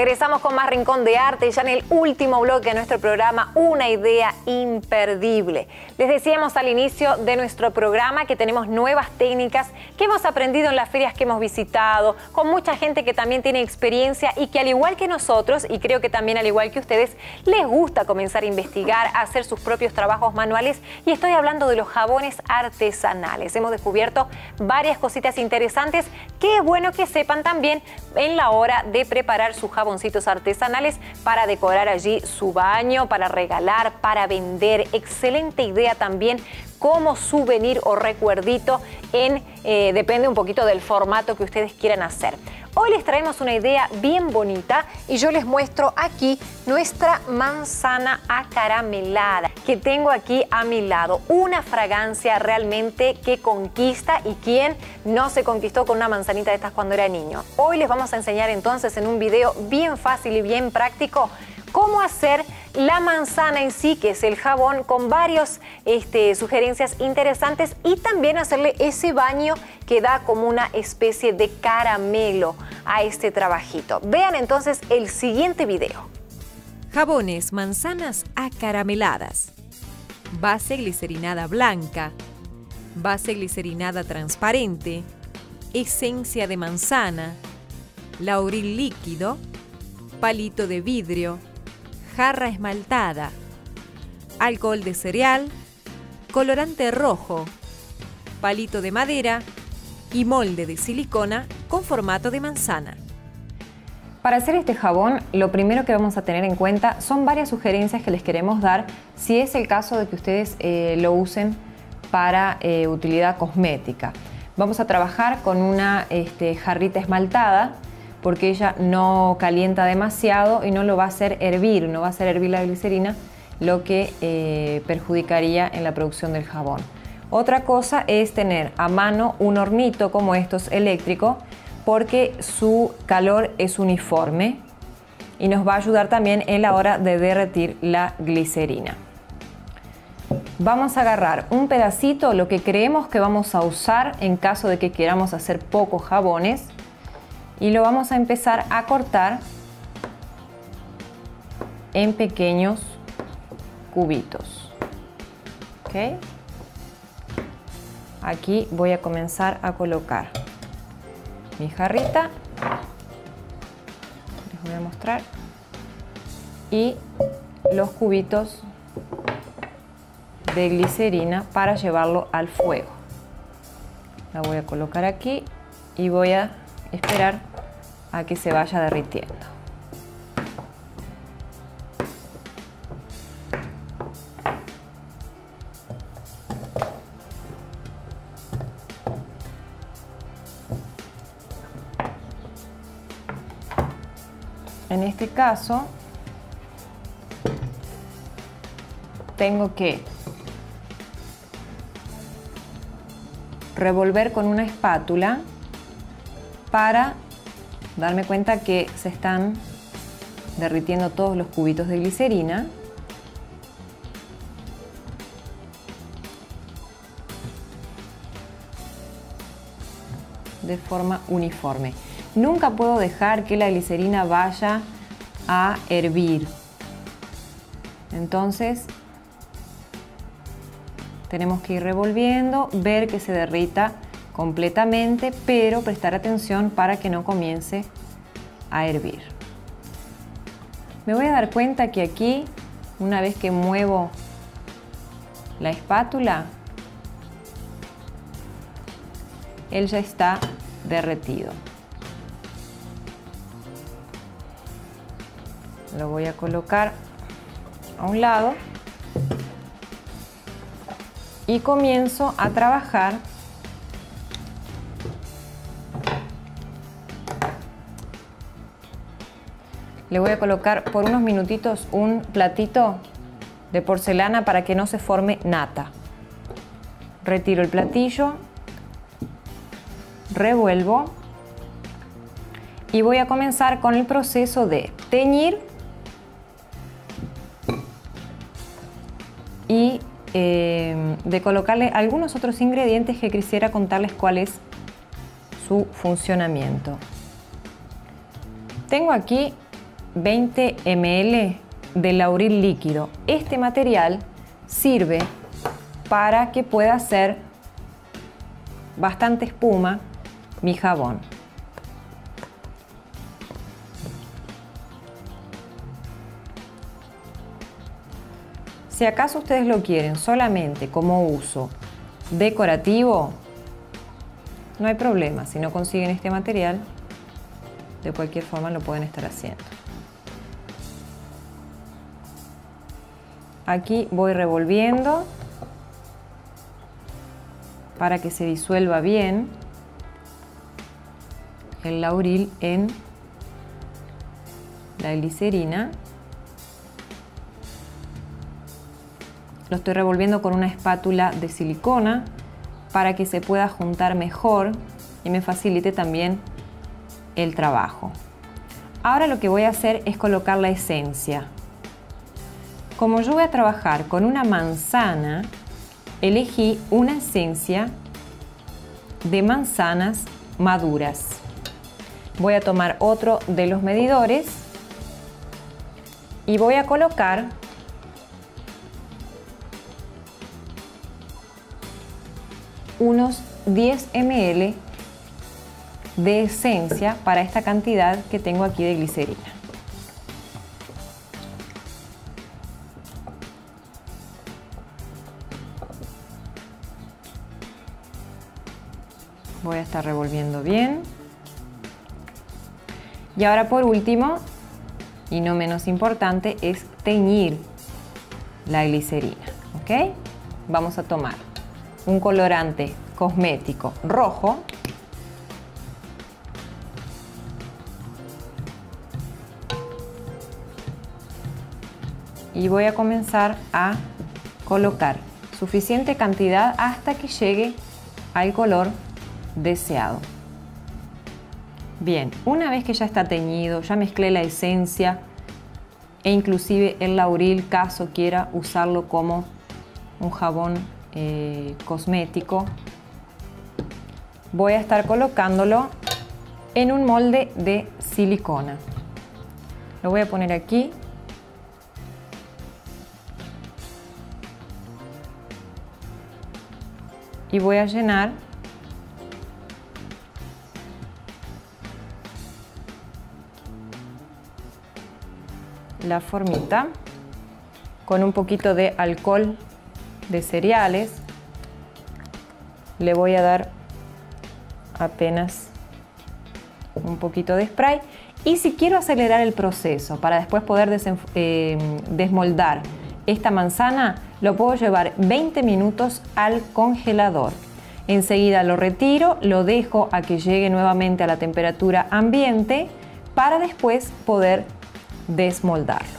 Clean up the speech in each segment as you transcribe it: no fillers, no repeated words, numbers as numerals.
Regresamos con más Rincón de Arte, ya en el último bloque de nuestro programa, una idea imperdible. Les decíamos al inicio de nuestro programa que tenemos nuevas técnicas que hemos aprendido en las ferias que hemos visitado, con mucha gente que también tiene experiencia y que al igual que nosotros, y creo que también al igual que ustedes, les gusta comenzar a investigar, a hacer sus propios trabajos manuales, y estoy hablando de los jabones artesanales. Hemos descubierto varias cositas interesantes, que es bueno que sepan también en la hora de preparar sus jaboncitos artesanales para decorar allí su baño, para regalar, para vender. Excelente idea también como souvenir o recuerdito, depende un poquito del formato que ustedes quieran hacer. Hoy les traemos una idea bien bonita y yo les muestro aquí nuestra manzana acaramelada que tengo aquí a mi lado. Una fragancia realmente que conquista, y quién no se conquistó con una manzanita de estas cuando era niño. Hoy les vamos a enseñar entonces en un video bien fácil y bien práctico cómo hacer la manzana en sí, que es el jabón, con varias sugerencias interesantes, y también hacerle ese baño que da como una especie de caramelo a este trabajito. Vean entonces el siguiente video. Jabones manzanas acarameladas. Base glicerinada blanca, base glicerinada transparente, esencia de manzana, laurel líquido, palito de vidrio, jarra esmaltada, alcohol de cereal, colorante rojo, palito de madera y molde de silicona con formato de manzana. Para hacer este jabón, lo primero que vamos a tener en cuenta son varias sugerencias que les queremos dar si es el caso de que ustedes lo usen para utilidad cosmética. Vamos a trabajar con una jarrita esmaltada, porque ella no calienta demasiado y no lo va a hacer hervir, no va a hacer hervir la glicerina, lo que perjudicaría en la producción del jabón. Otra cosa es tener a mano un hornito como estos eléctrico, porque su calor es uniforme y nos va a ayudar también en la hora de derretir la glicerina. Vamos a agarrar un pedacito, lo que creemos que vamos a usar en caso de que queramos hacer pocos jabones, y lo vamos a empezar a cortar en pequeños cubitos. ¿Okay? Aquí voy a comenzar a colocar mi jarrita, les voy a mostrar, y los cubitos de glicerina para llevarlo al fuego. La voy a colocar aquí y voy a esperar a que se vaya derritiendo. En este caso, tengo que revolver con una espátula para darme cuenta que se están derritiendo todos los cubitos de glicerina. De forma uniforme. Nunca puedo dejar que la glicerina vaya a hervir. Entonces, tenemos que ir revolviendo, ver que se derrita completamente, pero prestar atención para que no comience a hervir. Me voy a dar cuenta que aquí, una vez que muevo la espátula, él ya está derretido. Lo voy a colocar a un lado y comienzo a trabajar . Le voy a colocar por unos minutitos un platito de porcelana para que no se forme nata. Retiro el platillo, revuelvo y voy a comenzar con el proceso de teñir y de colocarle algunos otros ingredientes que quisiera contarles cuál es su funcionamiento. Tengo aquí 20 ml de laurel líquido. Este material sirve para que pueda hacer bastante espuma mi jabón. Si acaso ustedes lo quieren solamente como uso decorativo, no hay problema. Si no consiguen este material, de cualquier forma lo pueden estar haciendo. Aquí voy revolviendo para que se disuelva bien el lauril en la glicerina. Lo estoy revolviendo con una espátula de silicona para que se pueda juntar mejor y me facilite también el trabajo. Ahora lo que voy a hacer es colocar la esencia. Como yo voy a trabajar con una manzana, elegí una esencia de manzanas maduras. Voy a tomar otro de los medidores y voy a colocar unos 10 ml de esencia para esta cantidad que tengo aquí de glicerina. Voy a estar revolviendo bien. Y ahora por último, y no menos importante, es teñir la glicerina, ¿ok? Vamos a tomar un colorante cosmético rojo. Y voy a comenzar a colocar suficiente cantidad hasta que llegue al color deseado. Bien, una vez que ya está teñido, ya mezclé la esencia e inclusive el laurel, caso quiera usarlo como un jabón cosmético, voy a estar colocándolo en un molde de silicona. Lo voy a poner aquí. Y voy a llenar la formita con un poquito de alcohol de cereales. Le voy a dar apenas un poquito de spray, y si quiero acelerar el proceso para después poder desmoldar esta manzana, lo puedo llevar 20 minutos al congelador. Enseguida lo retiro, lo dejo a que llegue nuevamente a la temperatura ambiente para después poder desmoldarlo.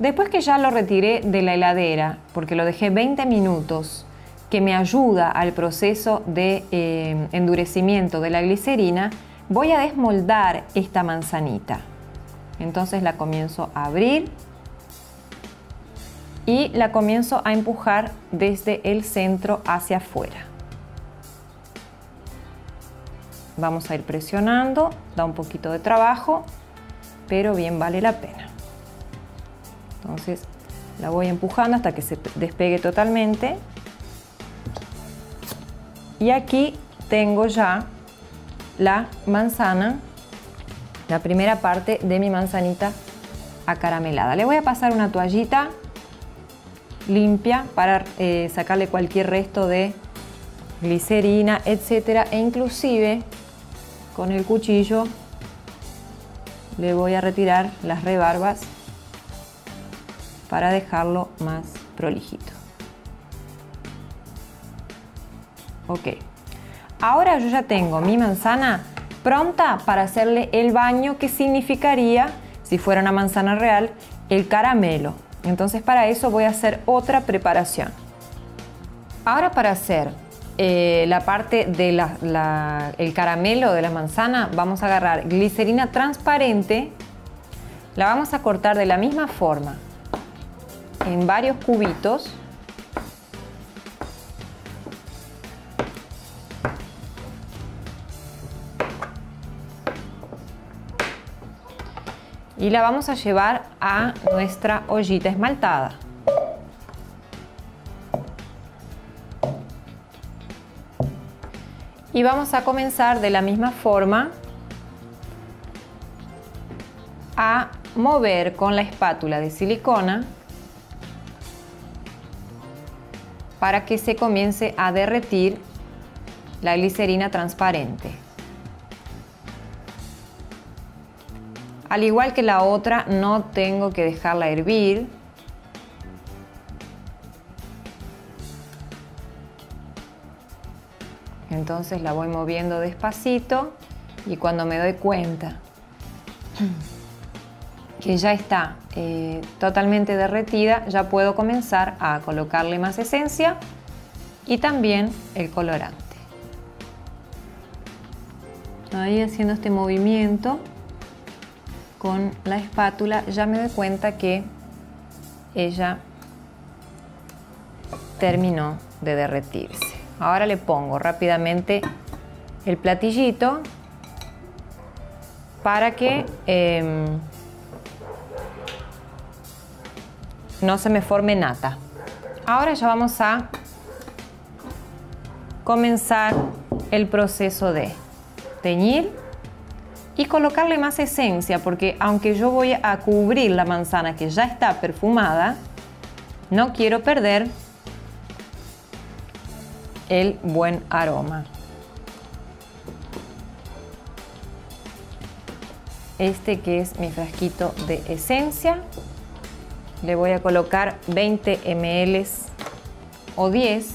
Después que ya lo retiré de la heladera, porque lo dejé 20 minutos, que me ayuda al proceso de endurecimiento de la glicerina, voy a desmoldar esta manzanita. Entonces la comienzo a abrir y la comienzo a empujar desde el centro hacia afuera. Vamos a ir presionando, da un poquito de trabajo, pero bien vale la pena. Entonces la voy empujando hasta que se despegue totalmente. Y aquí tengo ya la manzana, la primera parte de mi manzanita acaramelada. Le voy a pasar una toallita limpia para sacarle cualquier resto de glicerina, etcétera, e inclusive con el cuchillo le voy a retirar las rebarbas para dejarlo más prolijito. Ok, ahora yo ya tengo mi manzana pronta para hacerle el baño, que significaría, si fuera una manzana real, el caramelo. Entonces para eso voy a hacer otra preparación. Ahora para hacer la parte del caramelo de la manzana, vamos a agarrar glicerina transparente, la vamos a cortar de la misma forma en varios cubitos y la vamos a llevar a nuestra ollita esmaltada. Y vamos a comenzar de la misma forma a mover con la espátula de silicona para que se comience a derretir la glicerina transparente. Al igual que la otra, no tengo que dejarla hervir. Entonces la voy moviendo despacito y cuando me doy cuenta que ya está totalmente derretida, ya puedo comenzar a colocarle más esencia y también el colorante. Ahí haciendo este movimiento con la espátula ya me doy cuenta que ella terminó de derretirse. Ahora le pongo rápidamente el platillito para que no se me forme nata. Ahora ya vamos a comenzar el proceso de teñir y colocarle más esencia, porque aunque yo voy a cubrir la manzana que ya está perfumada, no quiero perder el buen aroma. Este que es mi frasquito de esencia. Le voy a colocar 20 ml o 10,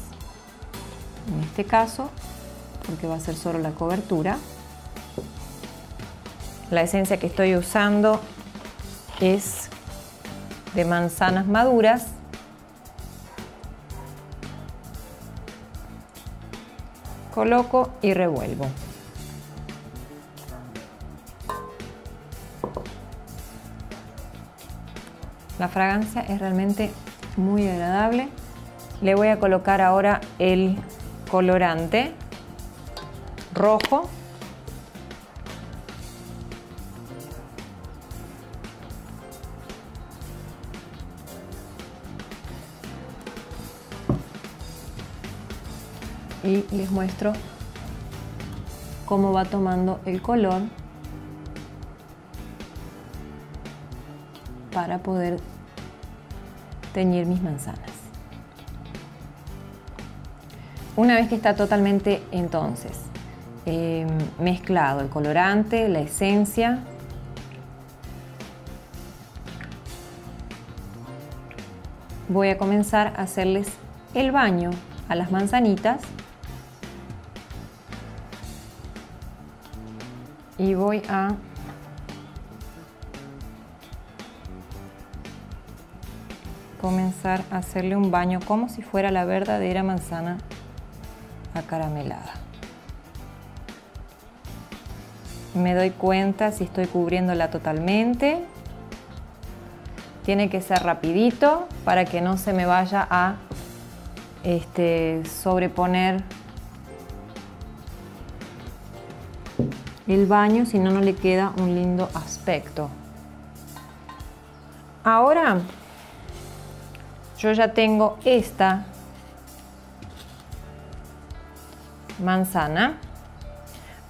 en este caso, porque va a ser solo la cobertura. La esencia que estoy usando es de manzanas maduras. Coloco y revuelvo. La fragancia es realmente muy agradable. Le voy a colocar ahora el colorante rojo. Y les muestro cómo va tomando el color para poder teñir mis manzanas. Una vez que está totalmente entonces mezclado el colorante, la esencia, voy a comenzar a hacerles el baño a las manzanitas y voy a comenzar a hacerle un baño como si fuera la verdadera manzana acaramelada. Me doy cuenta si estoy cubriéndola totalmente. Tiene que ser rapidito para que no se me vaya a sobreponer el baño, si no, no le queda un lindo aspecto. Ahora yo ya tengo esta manzana.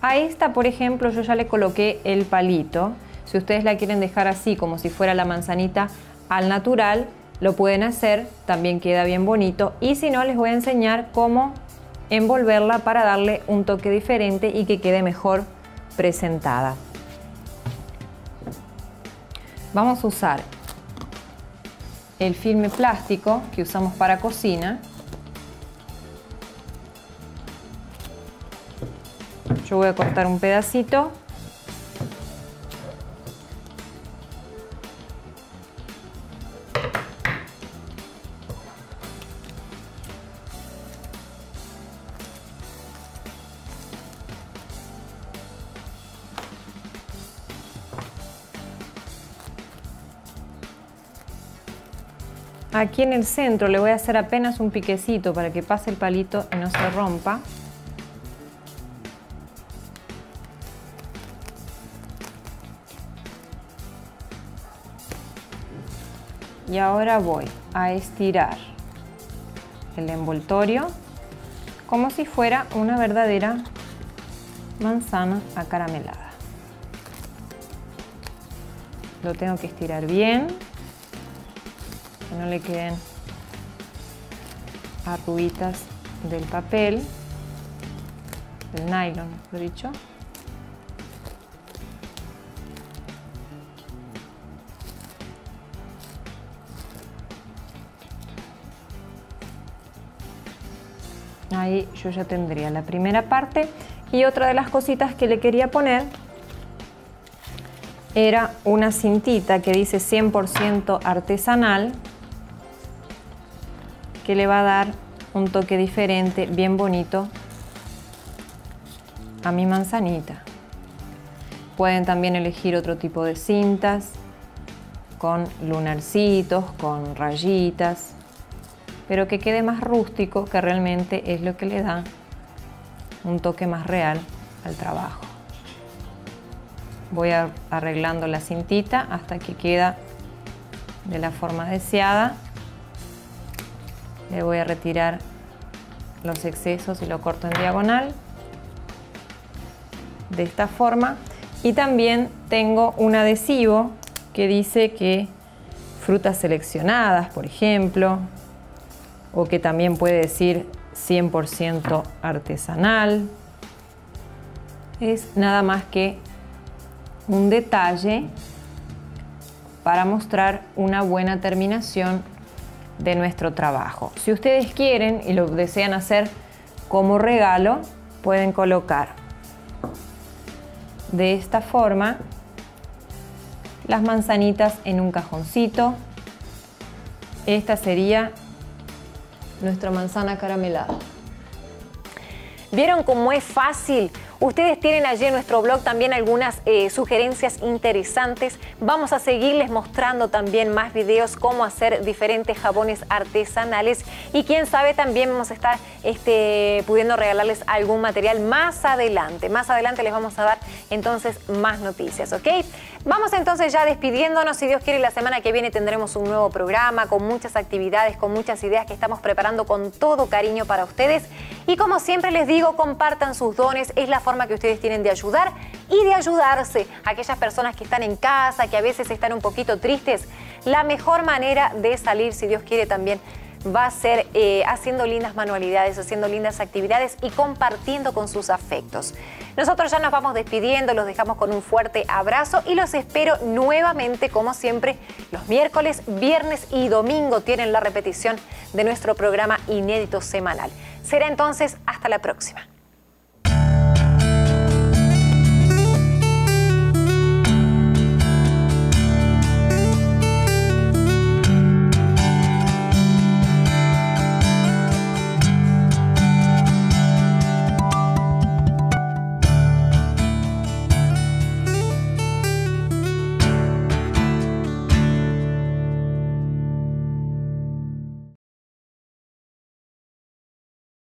A esta, por ejemplo, yo ya le coloqué el palito. Si ustedes la quieren dejar así, como si fuera la manzanita al natural, lo pueden hacer, también queda bien bonito. Y si no, les voy a enseñar cómo envolverla para darle un toque diferente y que quede mejor presentada. Vamos a usar el filme plástico que usamos para cocina. Yo voy a cortar un pedacito aquí en el centro. Le voy a hacer apenas un piquecito para que pase el palito y no se rompa. Y ahora voy a estirar el envoltorio como si fuera una verdadera manzana acaramelada. Lo tengo que estirar bien, que no le queden arruguitas del papel, del nylon, mejor dicho. Ahí yo ya tendría la primera parte. Y otra de las cositas que le quería poner era una cintita que dice 100% artesanal, que le va a dar un toque diferente, bien bonito, a mi manzanita. Pueden también elegir otro tipo de cintas, con lunarcitos, con rayitas, pero que quede más rústico, que realmente es lo que le da un toque más real al trabajo. Voy arreglando la cintita hasta que queda de la forma deseada. Le voy a retirar los excesos y lo corto en diagonal, de esta forma. Y también tengo un adhesivo que dice que frutas seleccionadas, por ejemplo, o que también puede decir 100% artesanal. Es nada más que un detalle para mostrar una buena terminación de nuestro trabajo. Si ustedes quieren y lo desean hacer como regalo, pueden colocar de esta forma las manzanitas en un cajoncito. Esta sería nuestra manzana acaramelada. ¿Vieron cómo es fácil? Ustedes tienen allí en nuestro blog también algunas sugerencias interesantes. Vamos a seguirles mostrando también más videos cómo hacer diferentes jabones artesanales. Y quién sabe, también vamos a estar pudiendo regalarles algún material más adelante. Más adelante les vamos a dar entonces más noticias, ¿ok? Vamos entonces ya despidiéndonos. Si Dios quiere, la semana que viene tendremos un nuevo programa con muchas actividades, con muchas ideas que estamos preparando con todo cariño para ustedes. Y como siempre les digo, compartan sus dones. Es la forma que ustedes tienen de ayudar y de ayudarse. Aquellas personas que están en casa, que a veces están un poquito tristes, la mejor manera de salir, si Dios quiere también, va a ser haciendo lindas manualidades, haciendo lindas actividades y compartiendo con sus afectos. Nosotros ya nos vamos despidiendo, los dejamos con un fuerte abrazo y los espero nuevamente, como siempre, los miércoles, viernes y domingo tienen la repetición de nuestro programa inédito semanal. Será entonces hasta la próxima.